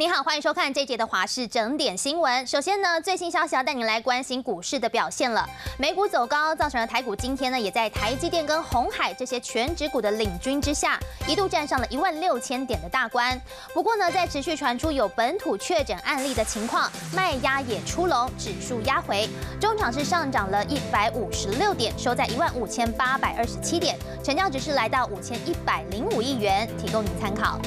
你好，欢迎收看这一节的华视整点新闻。首先呢，最新消息要带您来关心股市的表现了。美股走高，造成了台股今天呢也在台积电跟鸿海这些全指股的领军之下，一度站上了16000点的大关。不过呢，在持续传出有本土确诊案例的情况，卖压也出笼，指数压回。中场是上涨了156点，收在15827点，成交值是来到5105亿元，提供您参考。